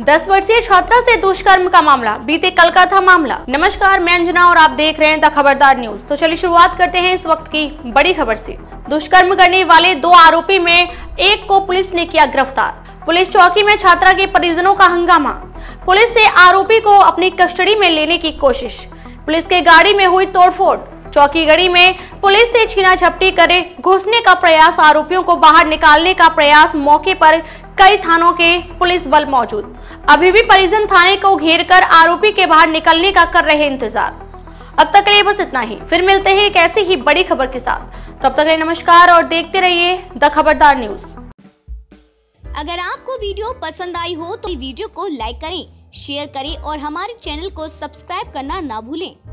10 वर्षीय छात्रा से दुष्कर्म का मामला, बीते कल का था मामला। नमस्कार, मैं अंजना और आप देख रहे हैं द खबरदार न्यूज। तो चलिए शुरुआत करते हैं इस वक्त की बड़ी खबर से। दुष्कर्म करने वाले 2 आरोपी में एक को पुलिस ने किया गिरफ्तार। पुलिस चौकी में छात्रा के परिजनों का हंगामा, पुलिस से आरोपी को अपनी कस्टडी में लेने की कोशिश। पुलिस के गाड़ी में हुई तोड़फोड़, चौकी गड़ी में पुलिस से छीना झपटी करे घुसने का प्रयास, आरोपियों को बाहर निकालने का प्रयास। मौके पर कई थानों के पुलिस बल मौजूद। अभी भी परिजन थाने को घेर कर आरोपी के बाहर निकलने का कर रहे इंतजार। अब तक के लिए बस इतना ही, फिर मिलते हैं एक ऐसी ही बड़ी खबर के साथ। तब तक के लिए नमस्कार और देखते रहिए द खबरदार न्यूज। अगर आपको वीडियो पसंद आई हो तो वीडियो को लाइक करें, शेयर करें और हमारे चैनल को सब्सक्राइब करना ना भूलें।